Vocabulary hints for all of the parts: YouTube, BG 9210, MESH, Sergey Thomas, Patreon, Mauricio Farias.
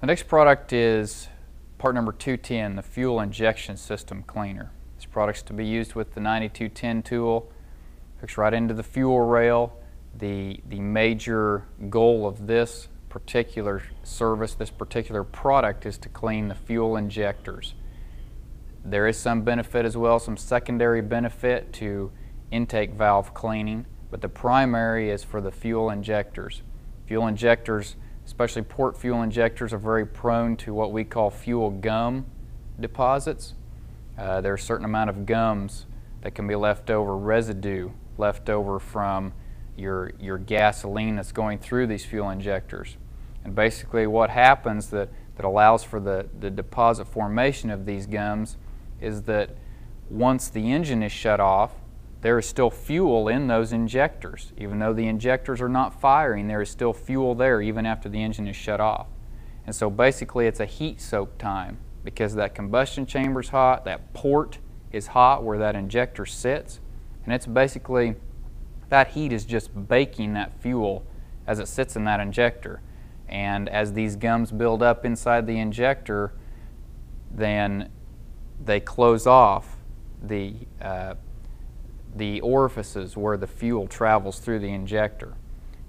The next product is part number 210, the fuel injection system cleaner. This product's to be used with the 9210 tool. Hooks right into the fuel rail. The major goal of this particular service, this particular product, is to clean the fuel injectors. There is some benefit as well, some secondary benefit to intake valve cleaning, but the primary is for the fuel injectors. Fuel injectors, especially port fuel injectors, are very prone to what we call fuel gum deposits. There are a certain amount of gums that can be left over, residue left over from your gasoline that's going through these fuel injectors. And basically what happens that allows for the deposit formation of these gums is that once the engine is shut off, there is still fuel in those injectors. Even though the injectors are not firing, there is still fuel there even after the engine is shut off. And so basically it's a heat soak time, because that combustion chamber's hot, that port is hot where that injector sits, and it's basically that heat is just baking that fuel as it sits in that injector. And as these gums build up inside the injector, then they close off the orifices where the fuel travels through the injector.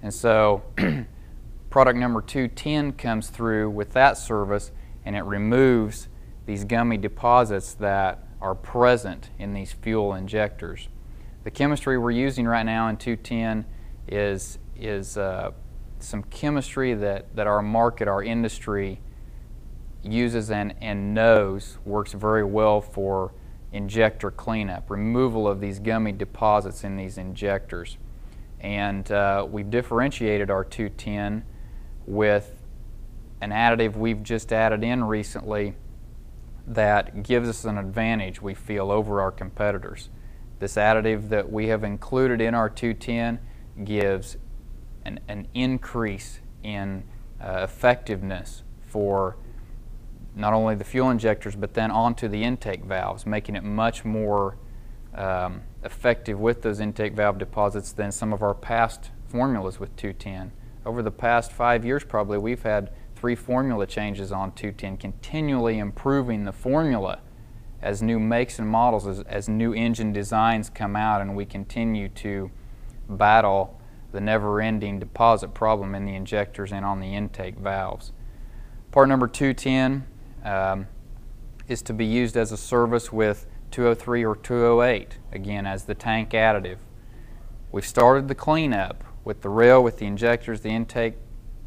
And so product number 210 comes through with that service, and it removes these gummy deposits that are present in these fuel injectors. The chemistry we're using right now in 210 is some chemistry that our market, our industry, uses and knows works very well for injector cleanup, removal of these gummy deposits in these injectors. And we've differentiated our 210 with an additive we've just added in recently that gives us an advantage, we feel, over our competitors. This additive that we have included in our 210 gives an increase in effectiveness for not only the fuel injectors but then onto the intake valves, making it much more effective with those intake valve deposits than some of our past formulas with 210. Over the past 5 years probably, we've had 3 formula changes on 210, continually improving the formula as new makes and models, as new engine designs come out, and we continue to battle the never-ending deposit problem in the injectors and on the intake valves. Part number 210 is to be used as a service with 203 or 208, again as the tank additive. We've started the cleanup with the rail, with the injectors, the intake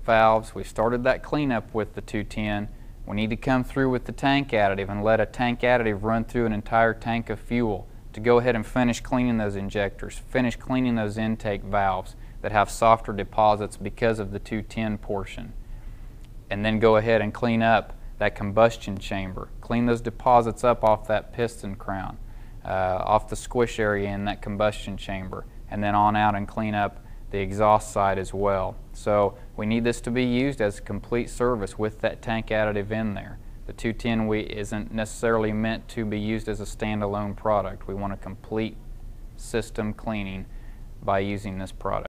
valves. We've started that cleanup with the 210. We need to come through with the tank additive and let a tank additive run through an entire tank of fuel to go ahead and finish cleaning those injectors, finish cleaning those intake valves that have softer deposits because of the 210 portion, and then go ahead and clean up that combustion chamber, clean those deposits up off that piston crown, off the squish area in that combustion chamber, and then on out and clean up the exhaust side as well. So we need this to be used as a complete service with that tank additive in there. The 210 isn't necessarily meant to be used as a standalone product. We want a complete system cleaning by using this product.